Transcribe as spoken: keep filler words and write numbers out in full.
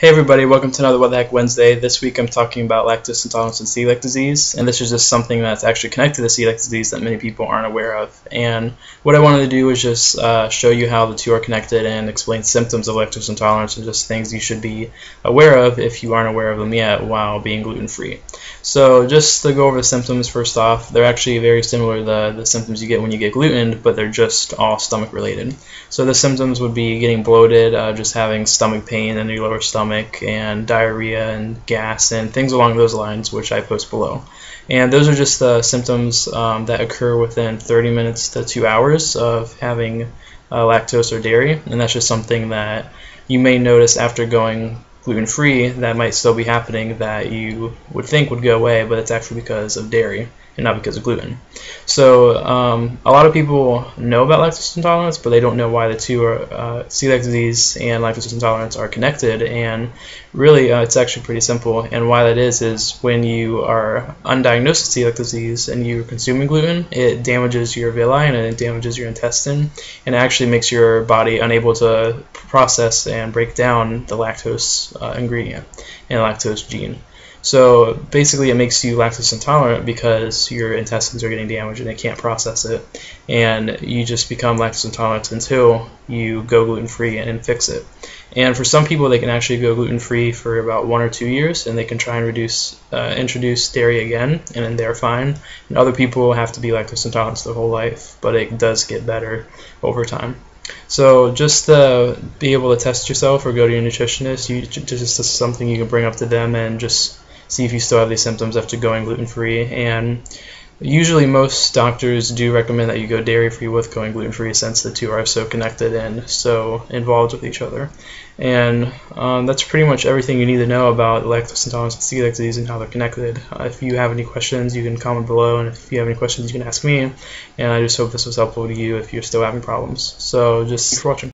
Hey everybody, welcome to another What the Heck Wednesday. This week I'm talking about lactose intolerance and celiac disease, and this is just something that's actually connected to celiac disease that many people aren't aware of. And what I wanted to do is just uh, show you how the two are connected and explain symptoms of lactose intolerance and just things you should be aware of if you aren't aware of them yet while being gluten-free. So just to go over the symptoms first off, they're actually very similar to the, the symptoms you get when you get glutened, but they're just all stomach related. So the symptoms would be getting bloated, uh, just having stomach pain in your lower stomach, and diarrhea and gas and things along those lines, which I post below. And those are just the symptoms um, that occur within thirty minutes to two hours of having uh, lactose or dairy, and that's just something that you may notice after going gluten-free that might still be happening that you would think would go away, but it's actually because of dairy and not because of gluten. So um, a lot of people know about lactose intolerance, but they don't know why the two are, uh, celiac disease and lactose intolerance are connected, and really uh, it's actually pretty simple. And why that is is when you are undiagnosed with celiac disease and you're consuming gluten, it damages your villi and it damages your intestine, and it actually makes your body unable to process and break down the lactose uh, ingredient and lactose gene. So basically it makes you lactose intolerant because your intestines are getting damaged and they can't process it, and you just become lactose intolerant until you go gluten-free and fix it. And for some people, they can actually go gluten-free for about one or two years and they can try and reduce, uh, introduce dairy again, and then they're fine. And other people have to be lactose intolerant their whole life, but it does get better over time. So just to be able to test yourself or go to your nutritionist, you, just is something you can bring up to them and just see if you still have these symptoms after going gluten-free. And usually most doctors do recommend that you go dairy-free with going gluten-free, since the two are so connected and so involved with each other. And um, that's pretty much everything you need to know about lactose intolerance and celiac disease and how they're connected. Uh, if you have any questions, you can comment below, and if you have any questions, you can ask me. And I just hope this was helpful to you if you're still having problems. So just thanks for watching.